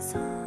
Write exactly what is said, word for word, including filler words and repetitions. song.